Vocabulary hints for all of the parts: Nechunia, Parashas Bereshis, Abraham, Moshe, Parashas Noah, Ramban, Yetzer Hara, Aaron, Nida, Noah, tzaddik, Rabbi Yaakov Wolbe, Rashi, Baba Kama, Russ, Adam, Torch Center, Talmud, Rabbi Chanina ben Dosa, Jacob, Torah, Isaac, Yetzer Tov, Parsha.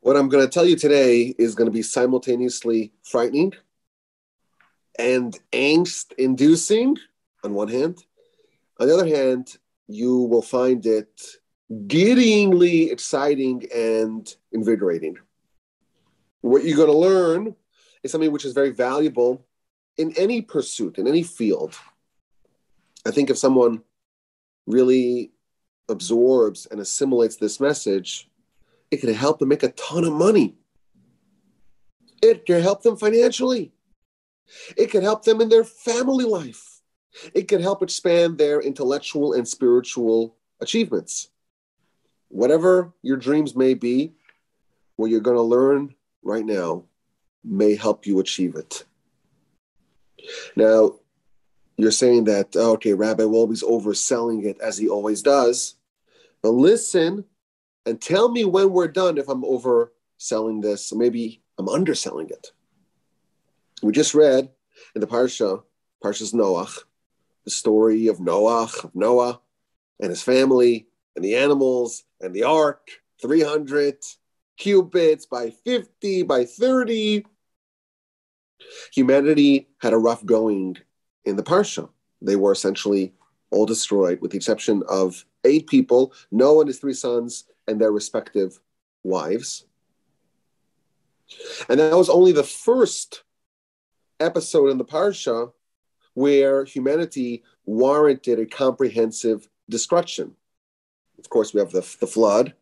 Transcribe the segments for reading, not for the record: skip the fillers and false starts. What I'm going to tell you today is going to be simultaneously frightening and angst-inducing on one hand. On the other hand, you will find it giddyingly exciting and invigorating. What you're going to learn is something which is very valuable in any pursuit, in any field. I think if someone really absorbs and assimilates this message, it can help them make a ton of money. It can help them financially. It can help them in their family life. It can help expand their intellectual and spiritual achievements. Whatever your dreams may be, what you're going to learn right now may help you achieve it. Now, you're saying that, okay, Rabbi Wolbe's overselling it as he always does. But listen and tell me when we're done if I'm overselling this. Maybe I'm underselling it. We just read in the Parsha, Parshas Noah, the story of Noah and his family and the animals and the ark, 300 cubits by 50 by 30. Humanity had a rough going in the Parsha. They were essentially all destroyed with the exception of 8 people, Noah and his 3 sons and their respective wives. And that was only the first episode in the Parsha where humanity warranted a comprehensive destruction. Of course, we have the flood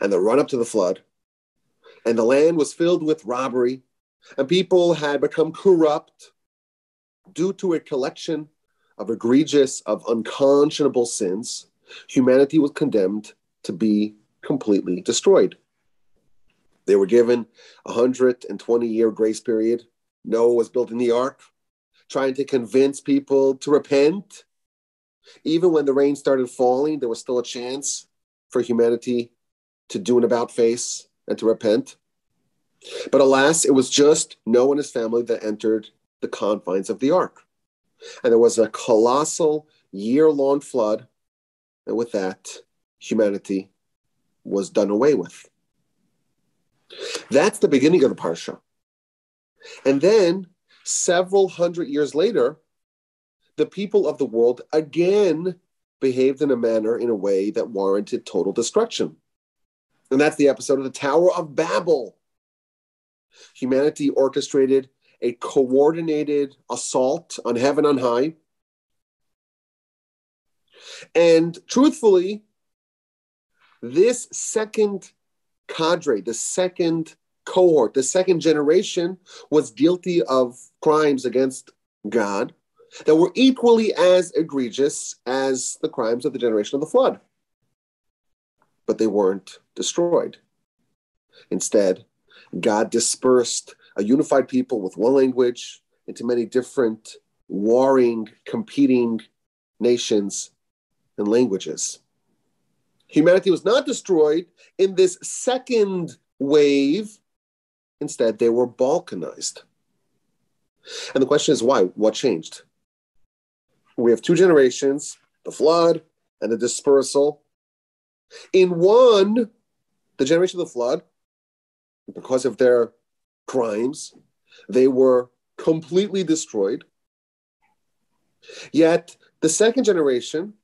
and the run-up to the flood. And the land was filled with robbery. And people had become corrupt due to a collection of egregious, of unconscionable sins. Humanity was condemned to be completely destroyed. They were given a 120-year grace period. Noah was building the ark, trying to convince people to repent. Even when the rain started falling, there was still a chance for humanity to do an about-face and to repent. But alas, it was just Noah and his family that entered the confines of the ark. And there was a colossal year-long flood. And with that, humanity was done away with. That's the beginning of the Parsha. And then, several hundred years later, the people of the world again behaved in a manner, in a way that warranted total destruction. And that's the episode of the Tower of Babel. Humanity orchestrated a coordinated assault on heaven on high. And truthfully, this second cadre, the second cohort, the second generation was guilty of crimes against God that were equally as egregious as the crimes of the generation of the flood. But they weren't destroyed. Instead, God dispersed a unified people with one language into many different warring, competing nations and languages. Humanity was not destroyed in this second wave. Instead, they were balkanized. And the question is why? What changed? We have 2 generations, the flood and the dispersal. In one, the generation of the flood, because of their crimes, they were completely destroyed. Yet, the second generation,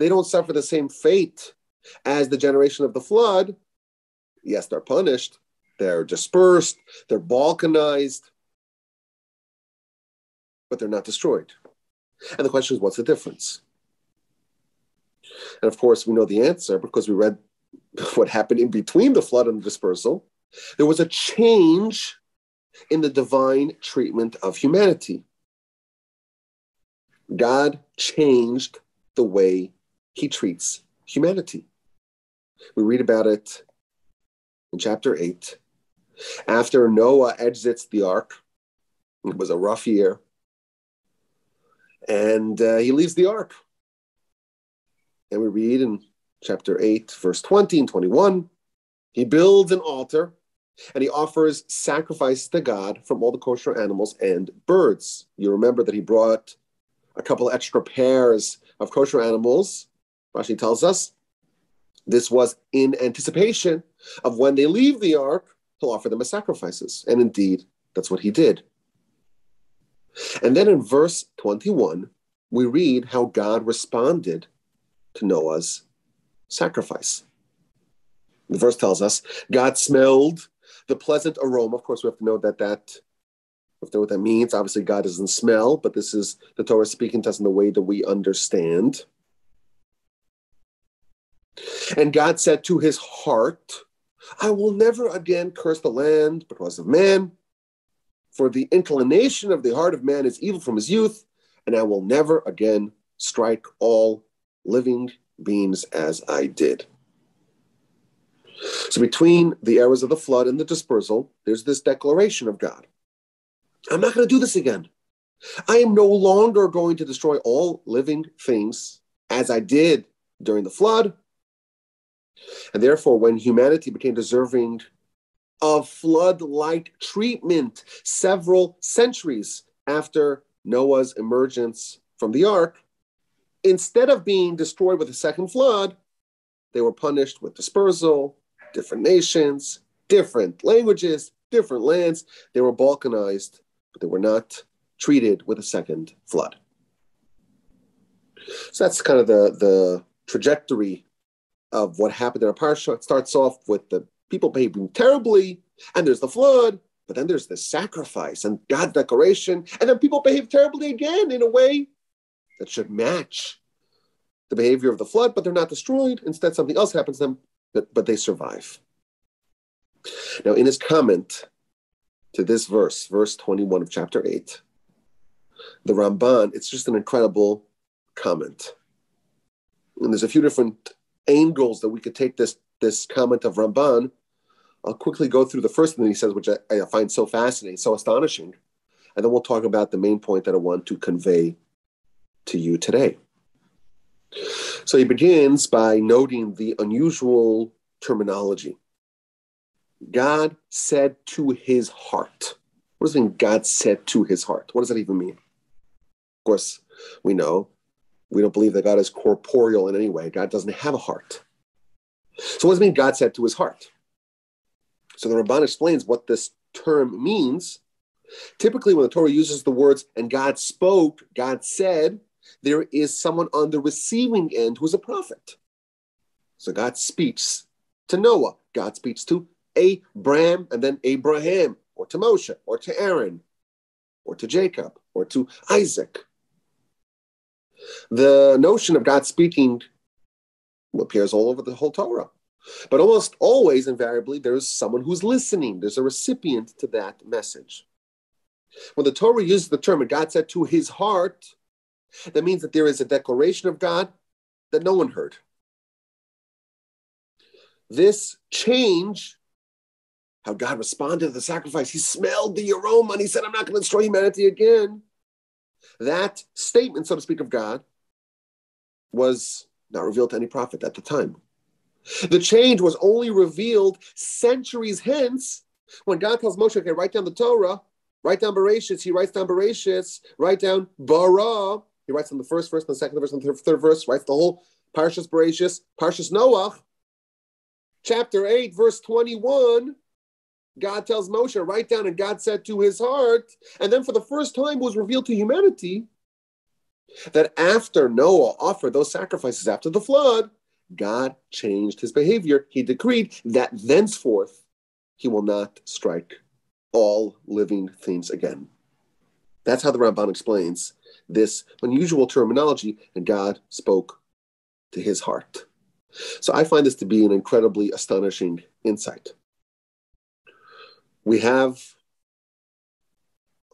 they don't suffer the same fate as the generation of the flood. Yes, they're punished. They're dispersed, they're balkanized, but they're not destroyed. And the question is, what's the difference? And of course, we know the answer because we read what happened in between the flood and the dispersal. There was a change in the divine treatment of humanity. God changed the way he treats humanity. We read about it in chapter 8. After Noah exits the ark, it was a rough year, and he leaves the ark. And we read in chapter 8, verse 20 and 21, he builds an altar, and he offers sacrifice to God from all the kosher animals and birds. You remember that he brought a couple extra pairs of kosher animals, Rashi tells us, This was in anticipation of when they leave the ark, he'll offer them as sacrifices. And indeed, that's what he did. And then in verse 21, we read how God responded to Noah's sacrifice. The verse tells us, God smelled the pleasant aroma. Of course, we have to know what that means. Obviously, God doesn't smell, but this is the Torah speaking to us in the way that we understand. And God said to his heart, I will never again curse the land because of man, for the inclination of the heart of man is evil from his youth, and I will never again strike all living beings as I did. So between the eras of the flood and the dispersal, there's this declaration of God. I'm not going to do this again. I am no longer going to destroy all living things as I did during the flood. And therefore, when humanity became deserving of flood-like treatment several centuries after Noah's emergence from the ark, instead of being destroyed with a second flood, they were punished with dispersal, different nations, different languages, different lands. They were balkanized, but they were not treated with a second flood. So that's kind of the trajectory of what happened in our Parsha. It starts off with the people behaving terribly, and there's the flood, but then there's the sacrifice and God's declaration, and then people behave terribly again in a way that should match the behavior of the flood, but they're not destroyed. Instead, something else happens to them, but they survive. Now, in his comment to this verse, verse 21 of chapter 8, the Ramban, it's just an incredible comment. And there's a few different angles that we could take this comment of Ramban. I'll quickly go through the first thing he says, which I find so fascinating, so astonishing. And then we'll talk about the main point that I want to convey to you today. So he begins by noting the unusual terminology. God said to his heart. What does it mean, God said to his heart? What does that even mean? Of course, we know. We don't believe that God is corporeal in any way. God doesn't have a heart. So what does it mean God said to his heart? So the Ramban explains what this term means. Typically, when the Torah uses the words, and God spoke, God said, there is someone on the receiving end who is a prophet. So God speaks to Noah. God speaks to Abram, and then Abraham, or to Moshe, or to Aaron, or to Jacob, or to Isaac. The notion of God speaking appears all over the whole Torah. But almost always, invariably, there is someone who's listening. There's a recipient to that message. When the Torah uses the term, and God said to his heart, that means that there is a declaration of God that no one heard. This change, how God responded to the sacrifice, he smelled the aroma and he said, I'm not going to destroy humanity again. That statement, so to speak, of God was not revealed to any prophet at the time. The change was only revealed centuries hence when God tells Moshe, okay, write down the Torah, write down Bereshis. He writes down Bereshis, write down Bara. He writes down the first verse, the second verse, the third verse, writes the whole Parashas Bereshis, Parashas Noah. Chapter 8, verse 21, God tells Moshe, write down, and God said to his heart. And then for the first time, it was revealed to humanity that after Noah offered those sacrifices after the flood, God changed his behavior. He decreed that thenceforth, he will not strike all living things again. That's how the Ramban explains this unusual terminology, and God spoke to his heart. So I find this to be an incredibly astonishing insight. We have,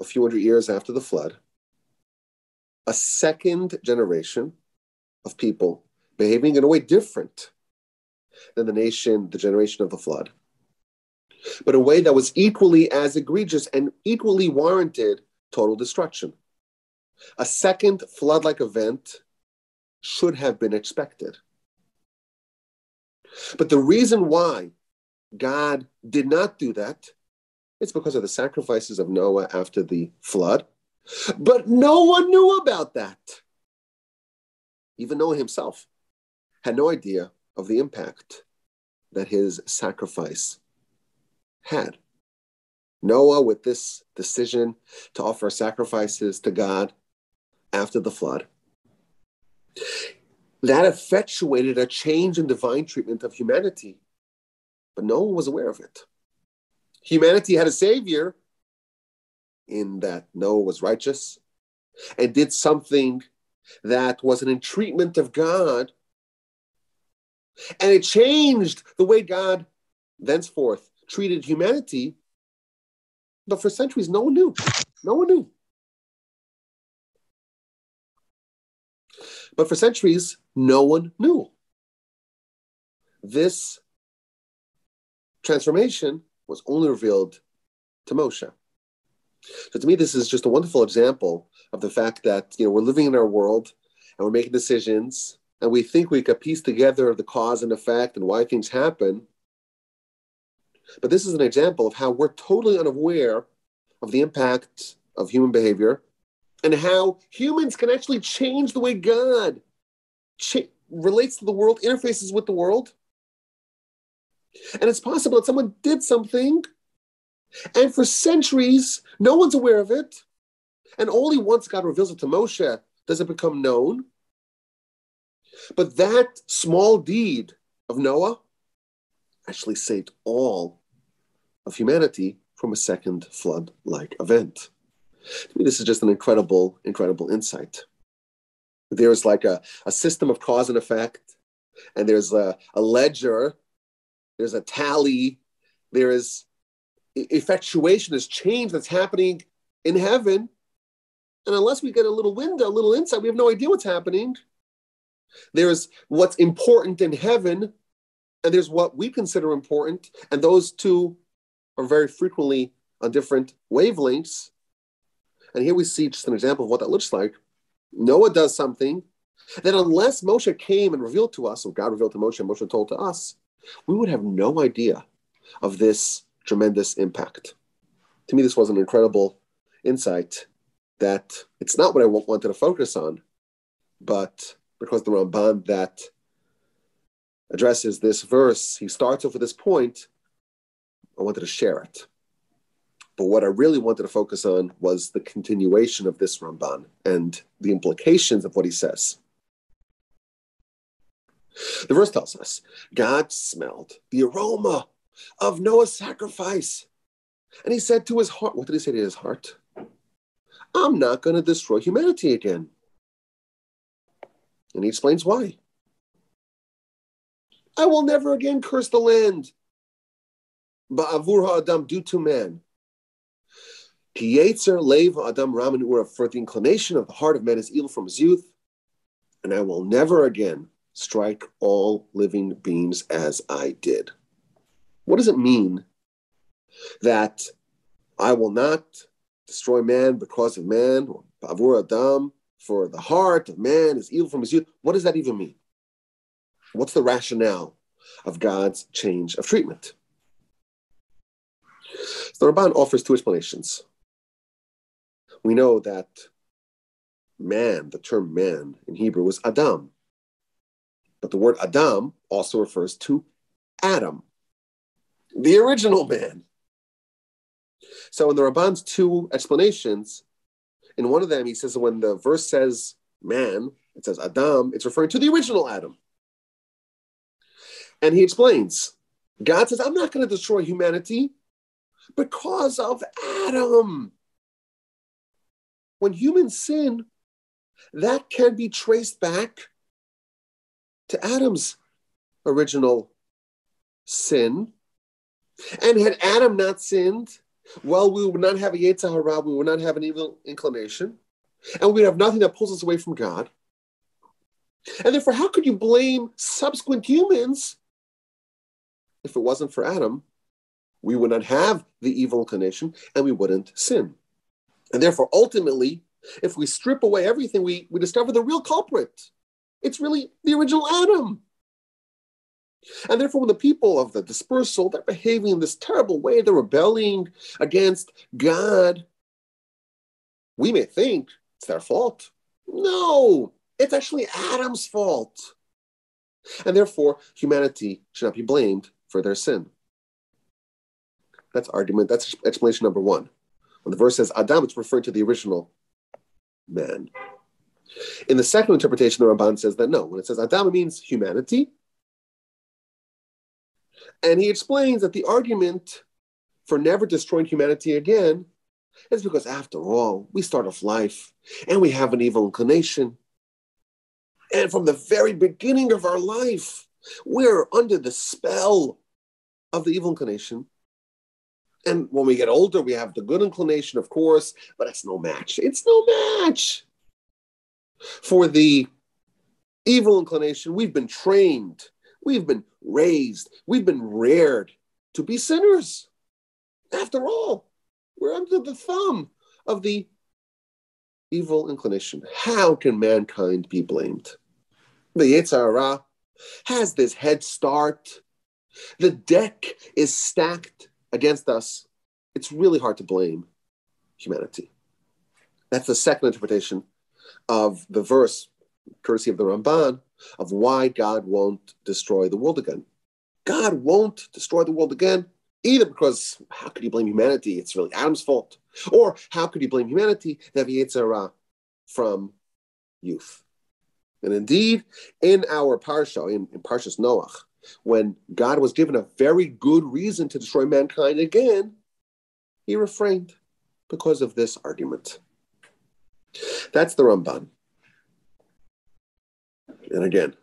a few hundred years after the flood, a second generation of people behaving in a way different than the generation of the flood, but a way that was equally as egregious and equally warranted total destruction. A second flood-like event should have been expected. But the reason why God did not do that, it's because of the sacrifices of Noah after the flood. But no one knew about that. Even Noah himself had no idea of the impact that his sacrifice had. Noah, with this decision to offer sacrifices to God after the flood, that effectuated a change in divine treatment of humanity, but no one was aware of it. Humanity had a savior in that Noah was righteous and did something that was an entreatment of God, and it changed the way God thenceforth treated humanity. But for centuries, no one knew. No one knew. But for centuries, no one knew. This transformation was only revealed to Moshe. So to me, this is just a wonderful example of the fact that, we're living in our world and we're making decisions and we think we could piece together the cause and effect and why things happen. But this is an example of how we're totally unaware of the impact of human behavior and how humans can actually change the way God relates to the world, interfaces with the world. And it's possible that someone did something, and for centuries, no one's aware of it. And only once God reveals it to Moshe does it become known. But that small deed of Noah actually saved all of humanity from a second flood-like event. To me, this is just an incredible, incredible insight. There's like a system of cause and effect, and there's a ledger, there's a tally, there is effectuation, there's change that's happening in heaven. And unless we get a little window, a little insight, we have no idea what's happening. There's what's important in heaven, and there's what we consider important, and those two are very frequently on different wavelengths. And here we see just an example of what that looks like. Noah does something that unless Moshe came and revealed to us, or God revealed to Moshe and Moshe told to us, we would have no idea of this tremendous impact. To me, this was an incredible insight that it's not what I wanted to focus on, but because the Ramban that addresses this verse, he starts off with this point, I wanted to share it. But what I really wanted to focus on was the continuation of this Ramban and the implications of what he says. The verse tells us, God smelled the aroma of Noah's sacrifice. And he said to his heart, what did he say to his heart? I'm not going to destroy humanity again. And he explains why. I will never again curse the land. Ba'avur ha'adam, due to man. Ki yetzer lev ha'adam raman ura, for the inclination of the heart of man is evil from his youth. And I will never again strike all living beings as I did. What does it mean that I will not destroy man because of man? Or ba'avur ha'adam, for the heart of man is evil from his youth. What does that even mean? What's the rationale of God's change of treatment? So the Ramban offers two explanations. We know that man, the term man in Hebrew was Adam. But the word Adam also refers to Adam, the original man. So in the Ramban's two explanations, in one of them he says that when the verse says man, it says Adam, it's referring to the original Adam. And he explains, God says, I'm not going to destroy humanity because of Adam. When humans sin, that can be traced back to Adam's original sin. And had Adam not sinned, well, we would not have a Yetzer Hara, we would not have an evil inclination, and we would have nothing that pulls us away from God. And therefore, how could you blame subsequent humans? If it wasn't for Adam, we would not have the evil inclination and we wouldn't sin. And therefore, ultimately, if we strip away everything, we discover the real culprit. It's really the original Adam. And therefore, when the people of the dispersal, they're behaving in this terrible way, they're rebelling against God, we may think it's their fault. No, it's actually Adam's fault. And therefore, humanity should not be blamed for their sin. That's argument. That's explanation number one. When the verse says Adam, it's referring to the original man. In the second interpretation, the Ramban says that no. When it says Adam, it means humanity. And he explains that the argument for never destroying humanity again is because, after all, we start off life and we have an evil inclination. And from the very beginning of our life, we're under the spell of the evil inclination. And when we get older, we have the good inclination, of course, but it's no match. It's no match for the evil inclination. We've been trained, we've been raised, we've been reared to be sinners. After all, we're under the thumb of the evil inclination. How can mankind be blamed? The Yetzer Hara has this head start. The deck is stacked against us. It's really hard to blame humanity. That's the second interpretation of the verse, courtesy of the Ramban, of why God won't destroy the world again. God won't destroy the world again, either because how could he blame humanity? It's really Adam's fault. Or how could he blame humanity that he hates Yetzer Hara from youth? And indeed, in our Parsha, in Parshas Noah, when God was given a very good reason to destroy mankind again, he refrained because of this argument. That's the Ramban. And again,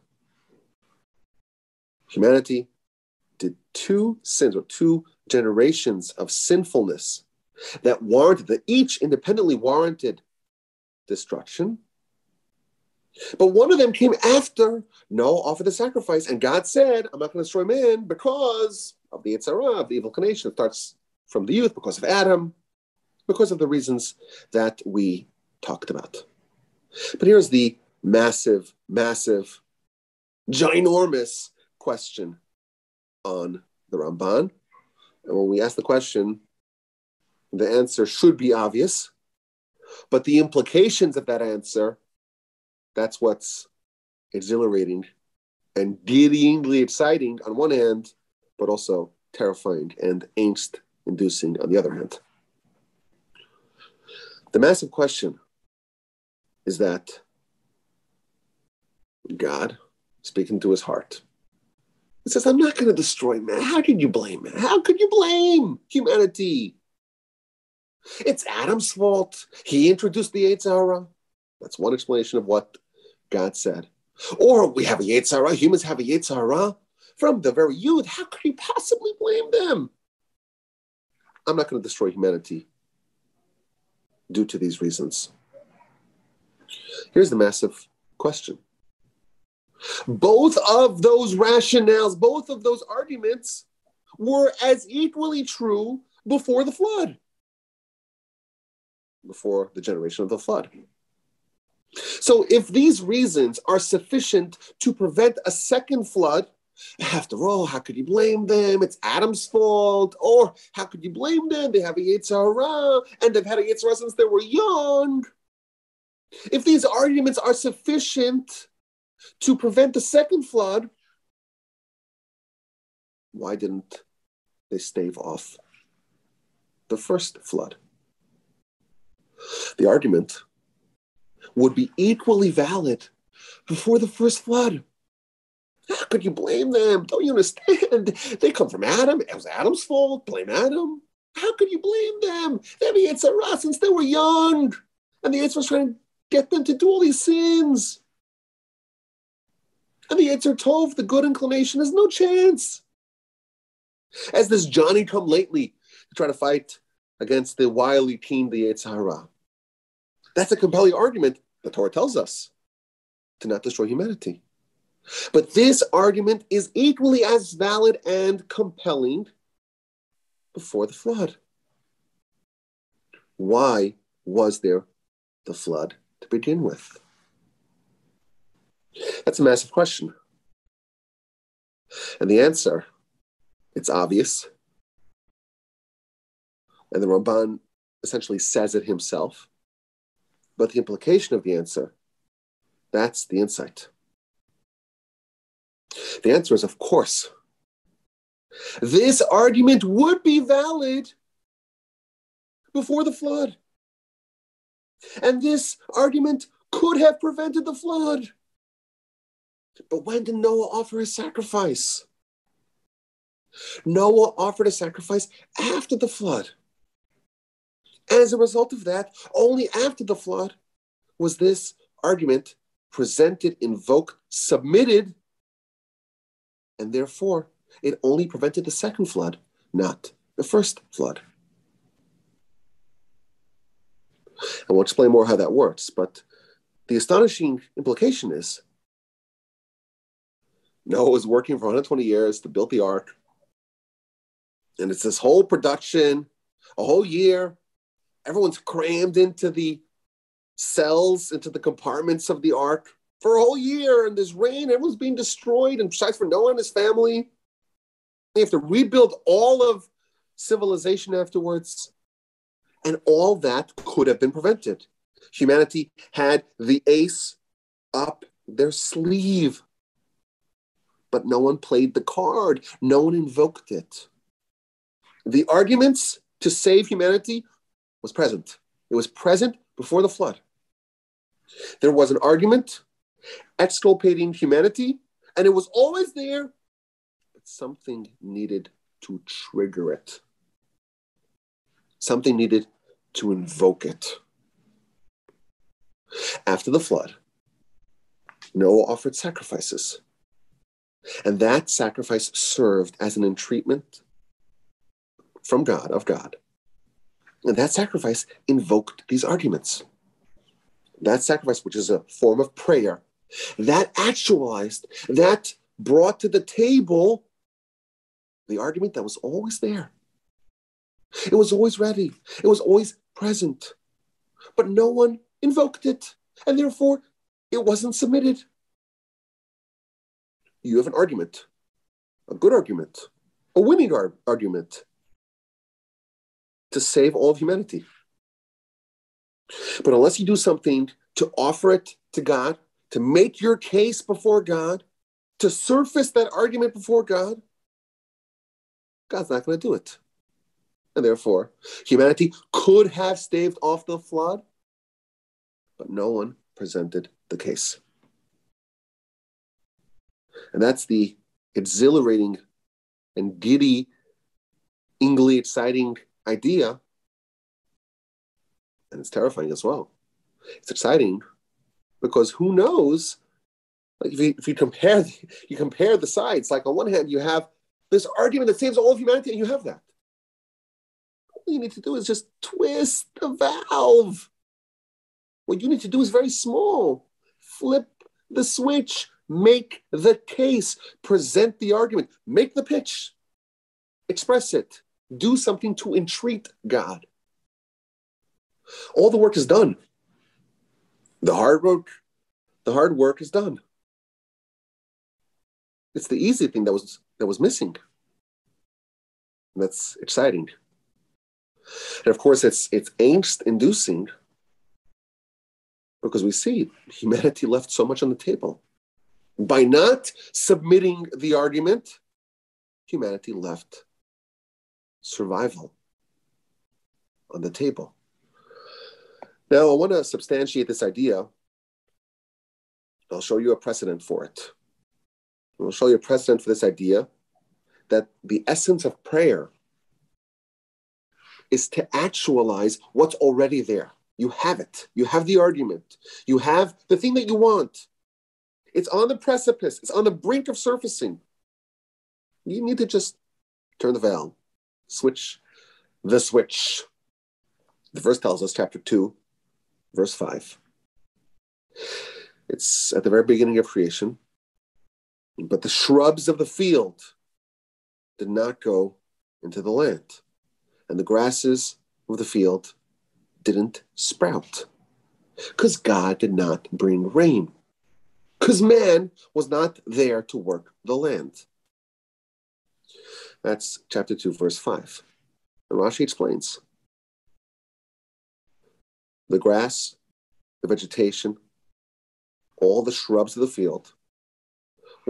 humanity did two sins or two generations of sinfulness that warranted, that each independently warranted destruction. But one of them came after Noah offered the sacrifice, and God said, I'm not going to destroy man because of the Yetzer Hara, of the evil inclination. It starts from the youth, because of Adam, because of the reasons that we talked about. But here's the massive, massive, ginormous question on the Ramban. And when we ask the question, the answer should be obvious, but the implications of that answer, that's what's exhilarating and giddyingly exciting on one hand, but also terrifying and angst-inducing on the other hand. The massive question is that God, speaking to his heart, he says, I'm not going to destroy man. How can you blame man? How could you blame humanity? It's Adam's fault. He introduced the Yetzer Hara. That's one explanation of what God said. Or we have a Yetzer Hara. Humans have a Yetzer Hara from the very youth. How could you possibly blame them? I'm not going to destroy humanity due to these reasons. Here's the massive question. Both of those rationales, both of those arguments were as equally true before the flood, before the generation of the flood. So if these reasons are sufficient to prevent a second flood, after all, how could you blame them? It's Adam's fault. Or how could you blame them? They have a Yetzer Hara, and they've had a Yetzer Hara since they were young. If these arguments are sufficient to prevent the second flood, why didn't they stave off the first flood? The argument would be equally valid before the first flood. How could you blame them? Don't you understand? They come from Adam. It was Adam's fault. Blame Adam. How could you blame them? They have a Yetzer Hara since they were young. And the Yetzer was trying to get them to do all these sins. And the Yetzer Tov, the good inclination, has no chance. As this Johnny come lately to try to fight against the wily teen, the Yetzer Hara. That's a compelling argument. The Torah tells us to not destroy humanity. But this argument is equally as valid and compelling before the flood. Why was there the flood to begin with? That's a massive question. And the answer, it's obvious. And the Ramban essentially says it himself. But the implication of the answer, that's the insight. The answer is, of course. This argument would be valid before the flood. And this argument could have prevented the flood. But when did Noah offer his sacrifice? Noah offered a sacrifice after the flood. As a result of that, only after the flood was this argument presented, invoked, submitted, and therefore it only prevented the second flood, not the first flood. I will explain more how that works, but the astonishing implication is Noah was working for 120 years to build the ark, and it's this whole production, a whole year. Everyone's crammed into the cells, into the compartments of the ark for a whole year, and there's rain, everyone's being destroyed, and besides for Noah and his family, they have to rebuild all of civilization afterwards. And all that could have been prevented. Humanity had the ace up their sleeve. But no one played the card. No one invoked it. The arguments to save humanity was present. It was present before the flood. There was an argument exculpating humanity, and it was always there. But something needed to trigger it. Something needed to invoke it. After the flood, Noah offered sacrifices. And that sacrifice served as an entreatment from God, of God. And that sacrifice invoked these arguments. That sacrifice, which is a form of prayer, that actualized, that brought to the table the argument that was always there. It was always ready. It was always present. But no one invoked it. And therefore, it wasn't submitted. You have an argument. A good argument. A winning argument. To save all of humanity. But unless you do something to offer it to God, to make your case before God, to surface that argument before God, God's not going to do it. And therefore, humanity could have staved off the flood, but no one presented the case. And that's the exhilarating and giddy, ingly exciting idea. And it's terrifying as well. It's exciting because who knows? Like if you compare the sides, like on one hand, you have this argument that saves all of humanity, and you have that. All you need to do is just twist the valve. What you need to do is very small. Flip the switch. Make the case. Present the argument. Make the pitch. Express it. Do something to entreat God. All the work is done. The hard work is done. It's the easy thing that was missing. And that's exciting. And of course, it's angst-inducing because we see humanity left so much on the table. By not submitting the argument, humanity left survival on the table. Now, I want to substantiate this idea. I'll show you a precedent for it. I'll show you a precedent for this idea that the essence of prayer is to actualize what's already there. You have it. You have the argument. You have the thing that you want. It's on the precipice. It's on the brink of surfacing. You need to just turn the valve. Switch the switch. The verse tells us, chapter 2, verse 5. It's at the very beginning of creation. But the shrubs of the field did not go into the land. And the grasses of the field didn't sprout because God did not bring rain, because man was not there to work the land. That's chapter 2, verse 5. And Rashi explains, the grass, the vegetation, all the shrubs of the field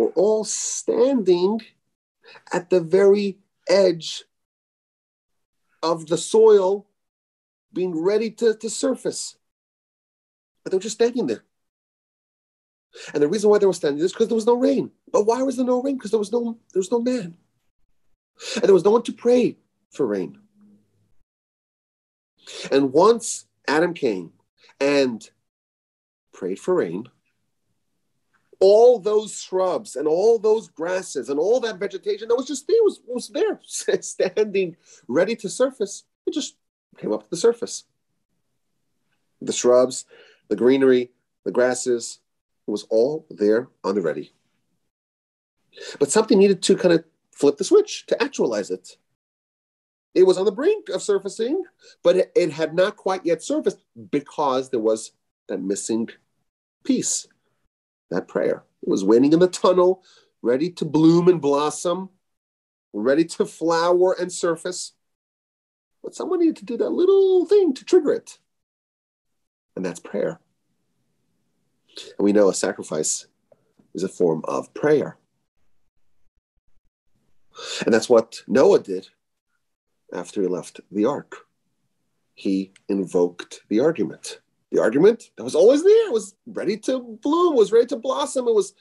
We're all standing at the very edge of the soil being ready to surface. But they were just standing there. And the reason why they were standing there is because there was no rain. But why was there no rain? Because there was no man. And there was no one to pray for rain. And once Adam came and prayed for rain, all those shrubs and all those grasses and all that vegetation that was just there was there, standing ready to surface, it just came up to the surface. The shrubs, the greenery, the grasses, it was all there on the ready. But something needed to kind of flip the switch to actualize it. It was on the brink of surfacing, but it had not quite yet surfaced because there was that missing piece, that prayer. It was waiting in the tunnel, ready to bloom and blossom, ready to flower and surface. But someone needed to do that little thing to trigger it. And that's prayer. And we know a sacrifice is a form of prayer. And that's what Noah did after he left the ark. He invoked the argument. The argument that was always there, it was ready to bloom, was ready to blossom, it was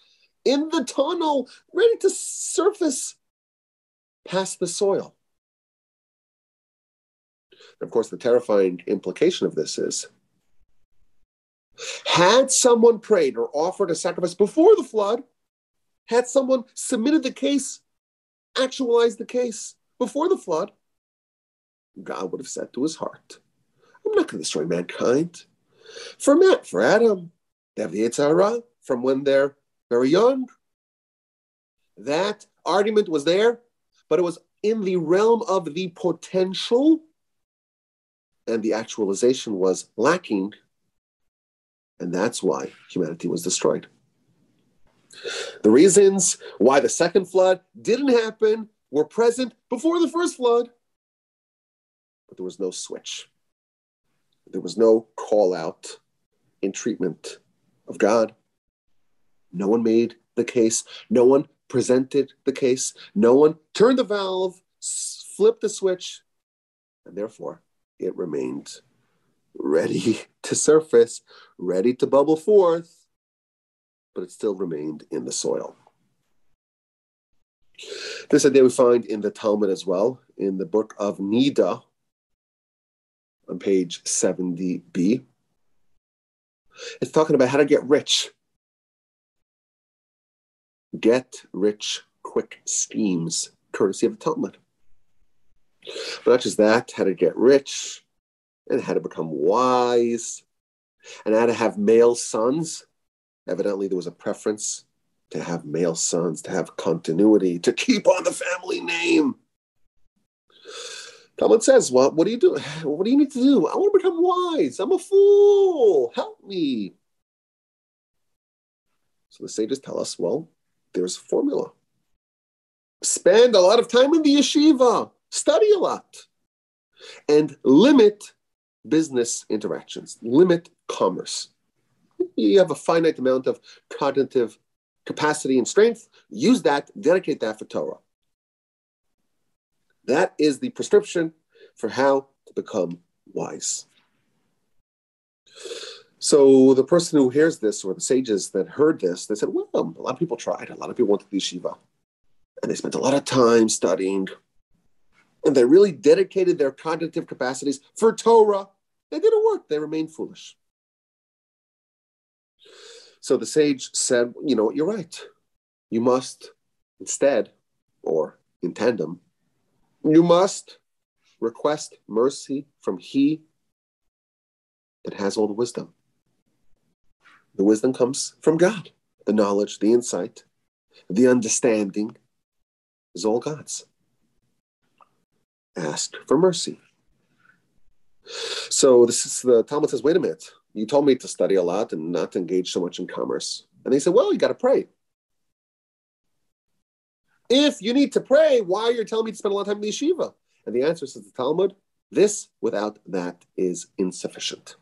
in the tunnel, ready to surface past the soil. And of course, the terrifying implication of this is, had someone prayed or offered a sacrifice before the flood, had someone submitted the case, actualized the case before the flood, God would have said to his heart, I'm not going to destroy mankind. For Adam, they have the Yetzer Hara from when they're very young. That argument was there, but it was in the realm of the potential, and the actualization was lacking, and that's why humanity was destroyed. The reasons why the second flood didn't happen were present before the first flood, but there was no switch. There was no call out in treatment of God. No one made the case. No one presented the case. No one turned the valve, flipped the switch, and therefore it remained ready to surface, ready to bubble forth, but it still remained in the soil. This idea we find in the Talmud as well, in the book of Nida, on page 70b. It's talking about how to get rich. Get rich quick schemes, courtesy of the Talmud. But not just that, how to get rich and how to become wise and how to have male sons. Evidently, there was a preference to have male sons, to have continuity, to keep on the family name. Talmud says, well, what do you do? What do you need to do? I want to become wise. I'm a fool. Help me. So the sages tell us, well, there's a formula. Spend a lot of time in the yeshiva. Study a lot. And limit business interactions. Limit commerce. You have a finite amount of cognitive capacity and strength. Use that. Dedicate that for Torah. That is the prescription for how to become wise. So the person who hears this, or the sages that heard this, they said, well, a lot of people tried. A lot of people went to the yeshiva. And they spent a lot of time studying. And they really dedicated their cognitive capacities for Torah. They didn't work. They remained foolish. So the sage said, you know what, you're right. You must instead, or in tandem, you must request mercy from he that has all the wisdom. The wisdom comes from God. The knowledge, the insight, the understanding is all God's. Ask for mercy. So this is, the Talmud says, wait a minute. You told me to study a lot and not to engage so much in commerce. And they said, well, you got to pray. If you need to pray, why are you telling me to spend a lot of time in the yeshiva? And the answer, says the Talmud, this without that is insufficient.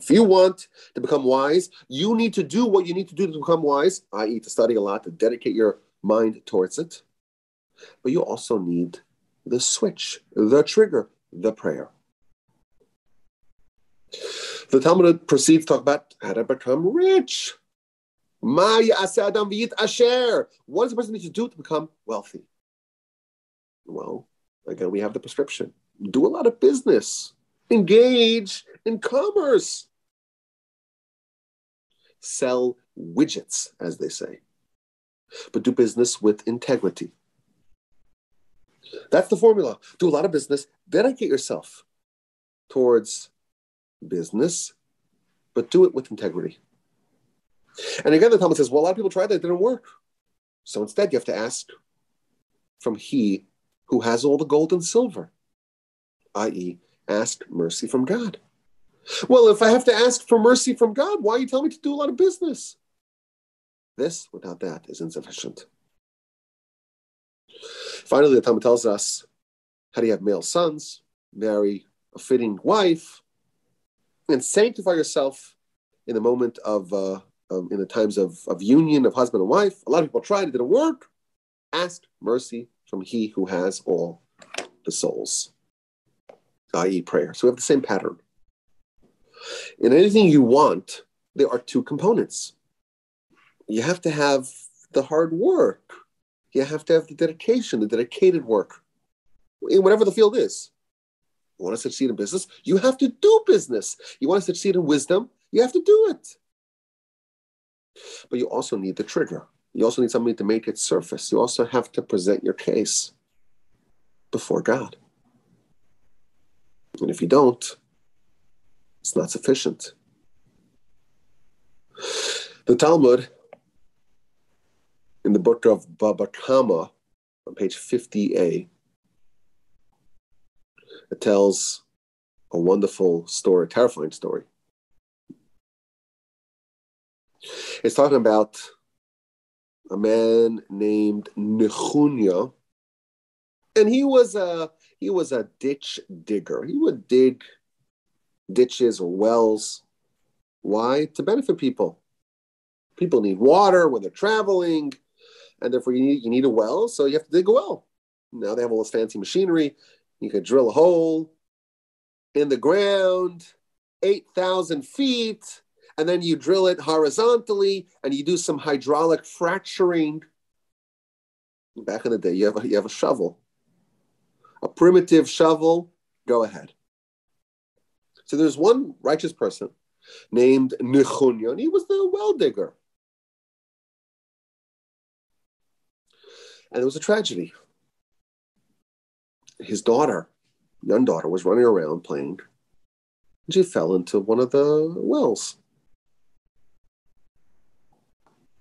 If you want to become wise, you need to do what you need to do to become wise, i.e. to study a lot, to dedicate your mind towards it. But you also need the switch, the trigger, the prayer. The Talmud proceeds to talk about how to become rich. What does a person need to do to become wealthy? Well, again, we have the prescription. Do a lot of business. Engage in commerce. Sell widgets, as they say. But do business with integrity. That's the formula. Do a lot of business. Dedicate yourself towards business, but do it with integrity. And again, the Talmud says, well, a lot of people tried that, it didn't work. So instead, you have to ask from he who has all the gold and silver, i.e., ask mercy from God. Well, if I have to ask for mercy from God, why are you telling me to do a lot of business? This, without that, is insufficient. Finally, the Talmud tells us, how do you have male sons, marry a fitting wife, and sanctify yourself in the moment of, in the times of union of husband and wife. A lot of people tried, it didn't work. Ask mercy from he who has all the souls, i.e. prayer. So we have the same pattern. In anything you want, there are two components. You have to have the hard work. You have to have the dedication, the dedicated work, in whatever the field is. You want to succeed in business? You have to do business. You want to succeed in wisdom? You have to do it. But you also need the trigger. You also need somebody to make it surface. You also have to present your case before God. And if you don't, it's not sufficient. The Talmud, in the book of Baba Kama, on page 50a, it tells a wonderful story, a terrifying story. It's talking about a man named Nechunia, and he was a ditch digger. He would dig ditches or wells. Why? To benefit people. People need water when they're traveling, and therefore you need a well, so you have to dig a well. Now they have all this fancy machinery. You could drill a hole in the ground, 8,000 feet, and then you drill it horizontally, and you do some hydraulic fracturing. Back in the day, you have a shovel, a primitive shovel. Go ahead. So there's one righteous person named Nechunia, and he was the well digger. And there was a tragedy. His daughter, young daughter, was running around playing, and she fell into one of the wells.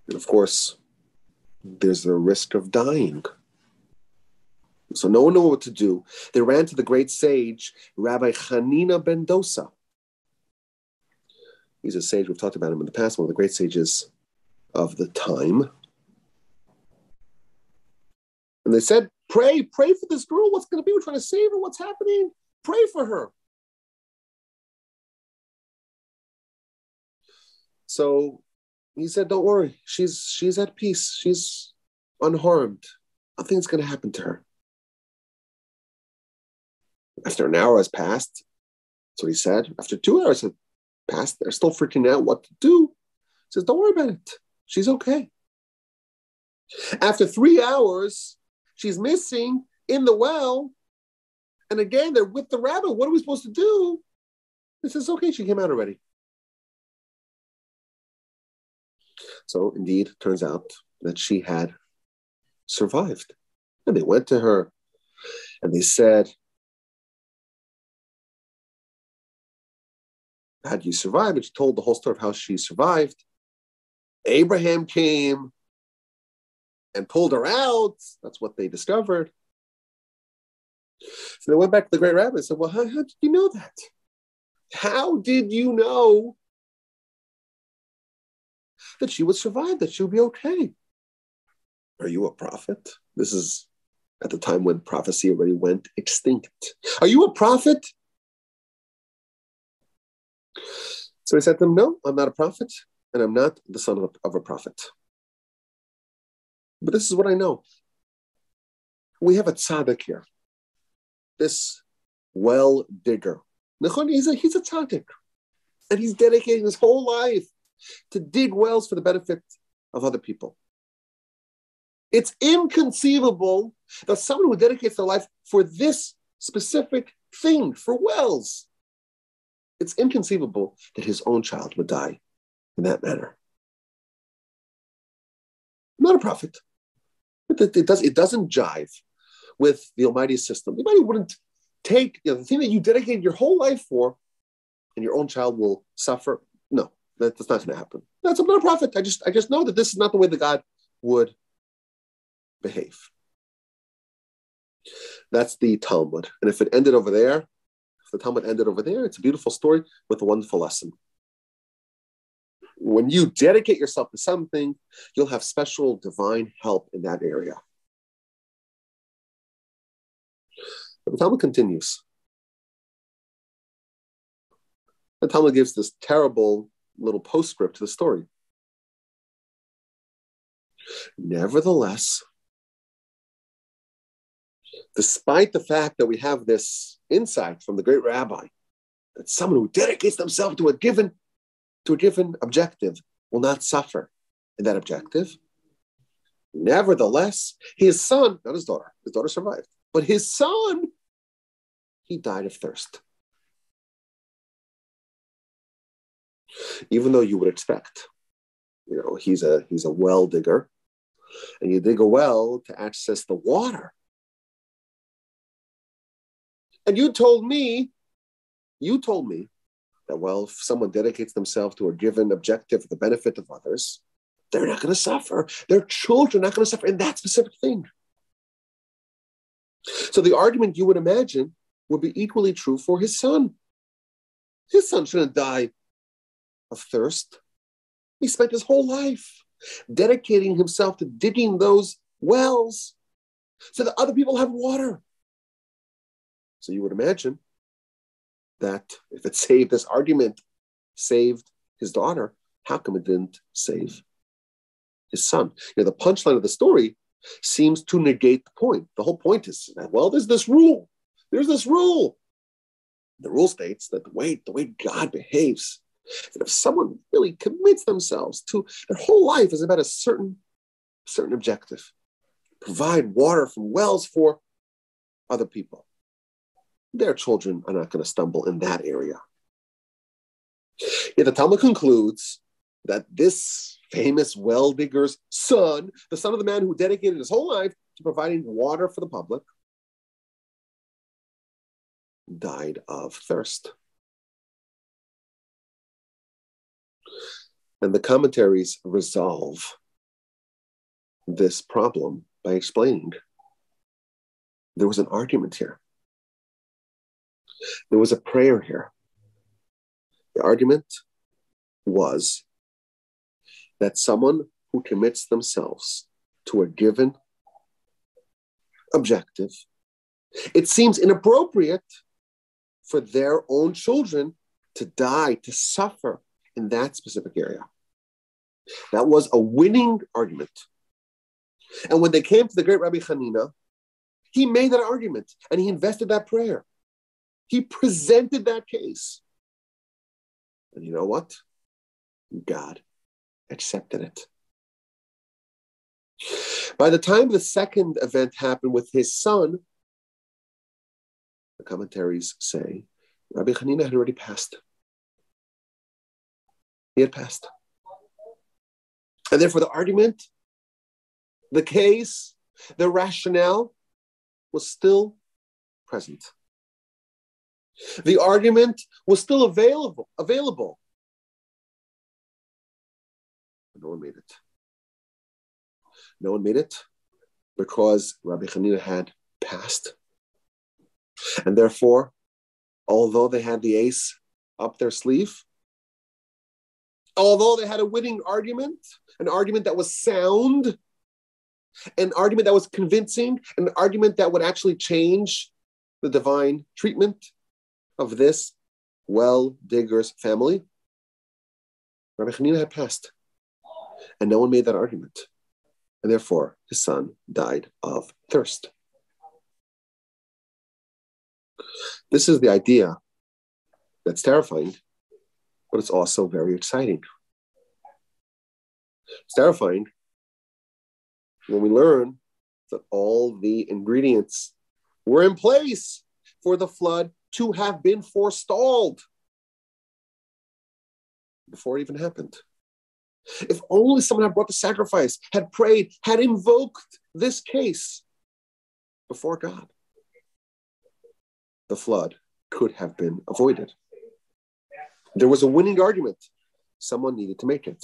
And of course, there's the risk of dying. So no one knew what to do. They ran to the great sage, Rabbi Chanina ben Dosa. He's a sage, we've talked about him in the past, one of the great sages of the time. And they said, Pray for this girl. What's going to be? We're trying to save her. What's happening? Pray for her. So he said, don't worry. She's at peace. She's unharmed. Nothing's going to happen to her. After an hour has passed, that's what he said. After 2 hours have passed, they're still freaking out what to do. He says, don't worry about it. She's okay. After 3 hours, she's missing in the well. And again, they're with the rabbit. What are we supposed to do? This is okay. She came out already. So indeed, it turns out that she had survived. And they went to her and they said, how'd you survive? And she told the whole story of how she survived. Abraham came and pulled her out. That's what they discovered. So they went back to the great rabbi and said, well, how did you know that? How did you know that she would survive, that she would be okay? Are you a prophet? This is at the time when prophecy already went extinct. Are you a prophet? So he said to them, no, I'm not a prophet, and I'm not the son of a prophet. But this is what I know. We have a tzaddik here. This well digger. Nechunia, he's a tzaddik. And he's dedicating his whole life to dig wells for the benefit of other people. It's inconceivable that someone who dedicates their life for this specific thing, for wells, it's inconceivable that his own child would die in that manner. Not a prophet. It doesn't jive with the Almighty's system. The Almighty wouldn't take the thing that you dedicated your whole life for, and your own child will suffer. No, that's not going to happen. That's not a prophet. I just know that this is not the way that God would behave. That's the Talmud. And if it ended over there, if the Talmud ended over there, it's a beautiful story with a wonderful lesson. When you dedicate yourself to something, you'll have special divine help in that area. But the Talmud continues. The Talmud gives this terrible little postscript to the story. Nevertheless, despite the fact that we have this insight from the great rabbi that someone who dedicates themselves to a given objective will not suffer in that objective, nevertheless, his son, not his daughter survived, but his son, he died of thirst. Even though you would expect, he's a well digger, and you dig a well to access the water. And you told me that, well, if someone dedicates themselves to a given objective for the benefit of others, they're not going to suffer. Their children are not going to suffer in that specific thing. So the argument you would imagine would be equally true for his son. His son shouldn't die of thirst. He spent his whole life dedicating himself to digging those wells so that other people have water. So you would imagine that if it saved this argument, saved his daughter, how come it didn't save his son? The punchline of the story seems to negate the point. The whole point is that, well, there's this rule. There's this rule. The rule states that the way God behaves, that if someone really commits themselves to their whole life is about a certain objective, provide water from wells for other people, their children are not going to stumble in that area. Yet the Talmud concludes that this famous well digger's son, the son of the man who dedicated his whole life to providing water for the public, died of thirst. And the commentaries resolve this problem by explaining there was an argument here. There was a prayer here. The argument was that someone who commits themselves to a given objective, it seems inappropriate for their own children to die, to suffer in that specific area. That was a winning argument. And when they came to the great Rabbi Chanina, he made that argument and he invested that prayer. He presented that case. And you know what? God accepted it. By the time the second event happened with his son, the commentaries say Rabbi Chanina had already passed. He had passed. And therefore the argument, the case, the rationale was still present. The argument was still available. But no one made it. No one made it because Rabbi Chanina had passed. And therefore, although they had the ace up their sleeve, although they had a winning argument, an argument that was sound, an argument that was convincing, an argument that would actually change the divine treatment of this well digger's family, Rabbi Chanina had passed, and no one made that argument. And therefore, his son died of thirst. This is the idea that's terrifying, but it's also very exciting. It's terrifying when we learn that all the ingredients were in place for the flood to have been forestalled before it even happened. If only someone had brought the sacrifice, had prayed, had invoked this case before God, the flood could have been avoided. There was a winning argument. Someone needed to make it.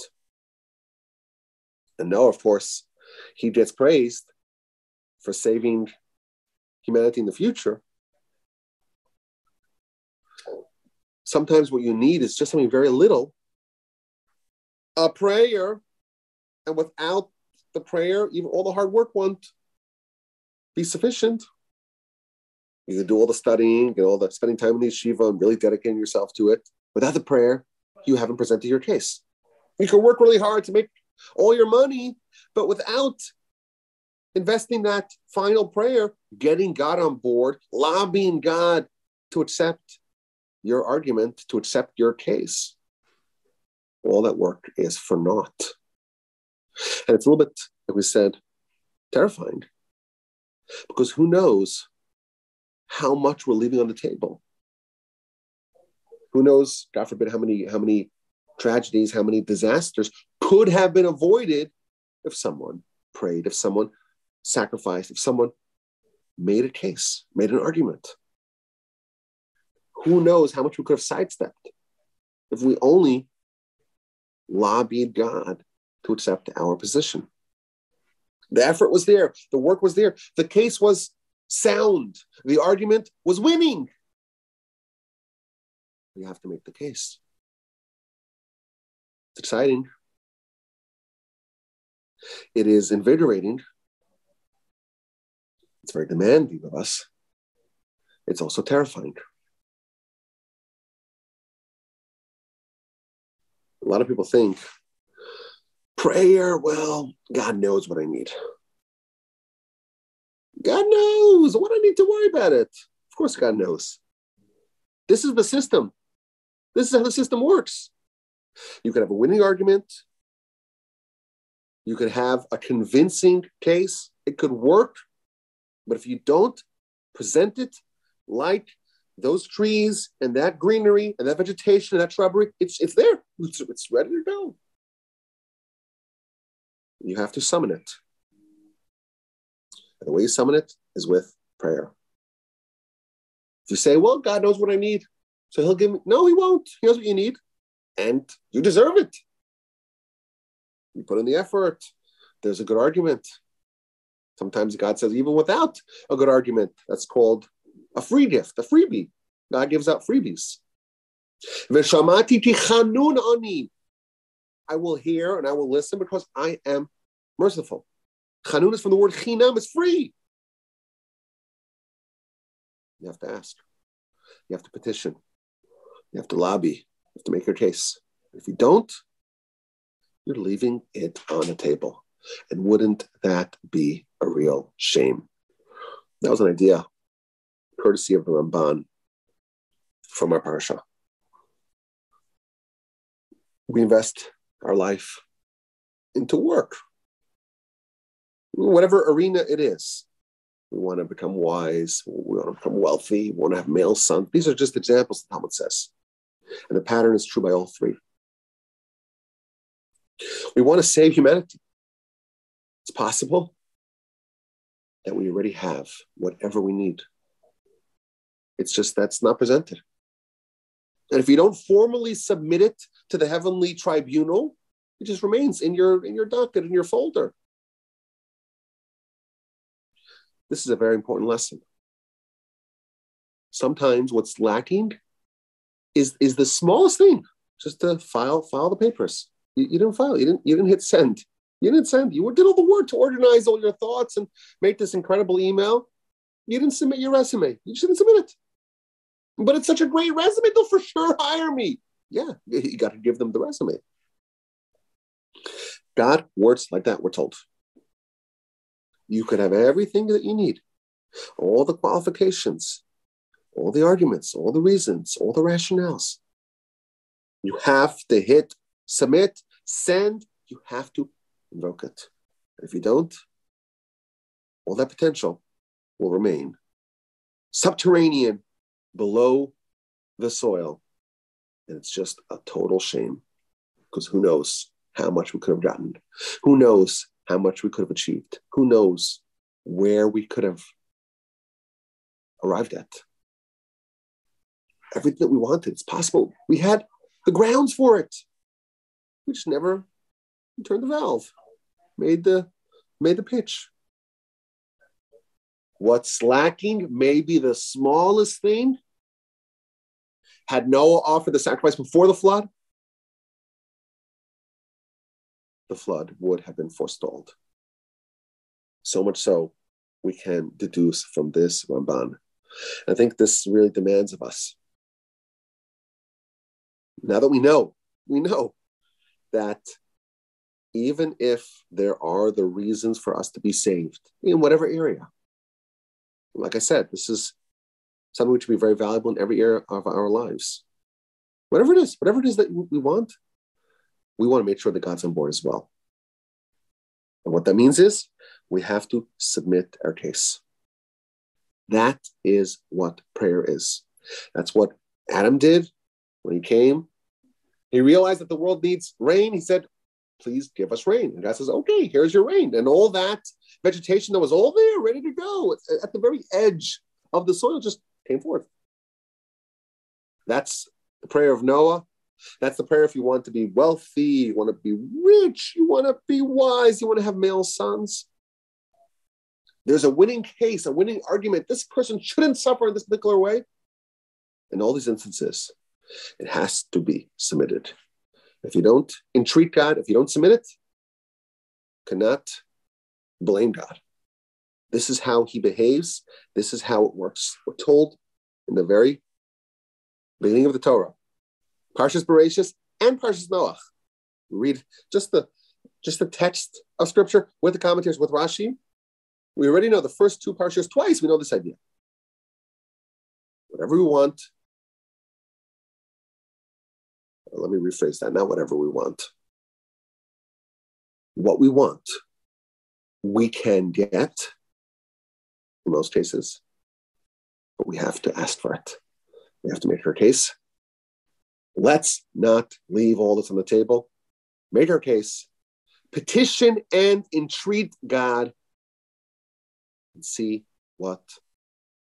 And now, of course, he gets praised for saving humanity in the future. Sometimes what you need is just something very little, a prayer, and without the prayer, even all the hard work won't be sufficient. You can do all the studying and all the spending time in the yeshiva and really dedicating yourself to it. Without the prayer, you haven't presented your case. You can work really hard to make all your money, but without investing that final prayer, getting God on board, lobbying God to accept your argument, to accept your case, all that work is for naught. And it's a little bit, like we said, terrifying, because who knows how much we're leaving on the table? Who knows, God forbid, how many tragedies, how many disasters could have been avoided if someone prayed, if someone sacrificed, if someone made a case, made an argument. Who knows how much we could have sidestepped if we only lobbied God to accept our position. The effort was there. The work was there. The case was sound. The argument was winning. You have to make the case. It's exciting. It is invigorating. It's very demanding of us. It's also terrifying. A lot of people think, prayer, well, God knows what I need. God knows what I need to worry about it. Of course God knows. This is the system. This is how the system works. You could have a winning argument. You could have a convincing case. It could work. But if you don't present it like those trees and that greenery and that vegetation and that shrubbery, it's there. It's ready to go. You have to summon it. And the way you summon it is with prayer. If you say, well, God knows what I need, so he'll give me. No, he won't. He knows what you need, and you deserve it. You put in the effort. There's a good argument. Sometimes God says, even without a good argument, that's called a free gift, a freebie. God gives out freebies. I will hear and I will listen because I am merciful. Chanun is from the word chinam, it's free. You have to ask. You have to petition. You have to lobby. You have to make your case. If you don't, you're leaving it on the table. And wouldn't that be a real shame? That was an idea, courtesy of the Ramban, from our Parsha. We invest our life into work. Whatever arena it is. We want to become wise. We want to become wealthy. We want to have male sons. These are just examples, the Talmud says. And the pattern is true by all three. We want to save humanity. It's possible that we already have whatever we need. It's just that's not presented. And if you don't formally submit it to the heavenly tribunal, it just remains in your docket, in your folder. This is a very important lesson. Sometimes what's lacking is the smallest thing, just to file the papers. You didn't file, you didn't hit send. You didn't send. You did all the work to organize all your thoughts and make this incredible email. You didn't submit your resume. You just didn't submit it. But it's such a great resume. They'll for sure hire me. Yeah, you got to give them the resume. God words like that, we're told. You could have everything that you need, all the qualifications, all the arguments, all the reasons, all the rationales. You have to hit submit, send, you have to invoke it. And if you don't, all that potential will remain subterranean, below the soil. And it's just a total shame, because who knows how much we could have gotten? Who knows how much we could have achieved? Who knows where we could have arrived at? Everything that we wanted, it's possible. We had the grounds for it. We just never turned the valve, made the pitch. What's lacking, maybe the smallest thing. Had Noah offered the sacrifice before the flood would have been forestalled. So much so, we can deduce from this Ramban. I think this really demands of us. Now that we know that even if there are the reasons for us to be saved in whatever area, like I said, this is something which will be very valuable in every area of our lives. Whatever it is that we want to make sure that God's on board as well. And what that means is we have to submit our case. That is what prayer is. That's what Adam did when he came. He realized that the world needs rain. He said, please give us rain. And God says, okay, here's your rain. And all that vegetation that was all there, ready to go, at the very edge of the soil, just came forth. That's the prayer of Noah. That's the prayer if you want to be wealthy, you want to be rich, you want to be wise, you want to have male sons. There's a winning case, a winning argument. This person shouldn't suffer in this particular way. In all these instances, it has to be submitted. If you don't entreat God, if you don't submit it, cannot blame God. This is how he behaves. This is how it works. We're told in the very beginning of the Torah, Parshas Bereshis and Parshas Noah. We read just the text of Scripture with the commentaries, with Rashi. We already know the first two Parshas twice. We know this idea. Whatever we want. Let me rephrase that. Not whatever we want. What we want, we can get in most cases, but we have to ask for it. We have to make our case. Let's not leave all this on the table. Make our case. Petition and entreat God and see what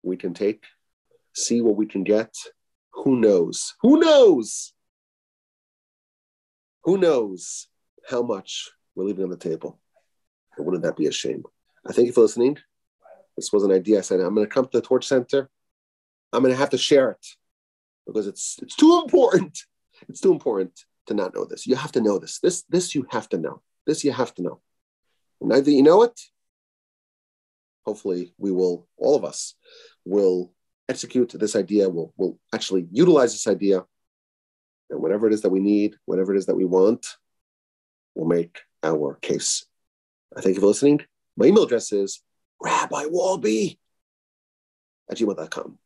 we can take. See what we can get. Who knows? Who knows? Who knows how much we're leaving on the table? And wouldn't that be a shame? I thank you for listening. This was an idea. I said, I'm going to come to the Torch Center. I'm going to have to share it, because it's too important. It's too important to not know this. You have to know this. This you have to know. This you have to know. And now that you know it, hopefully we will, all of us, will execute this idea. We'll actually utilize this idea. And whatever it is that we need, whatever it is that we want, we'll make our case. I thank you for listening. My email address is rabbiwolbe@gmail.com.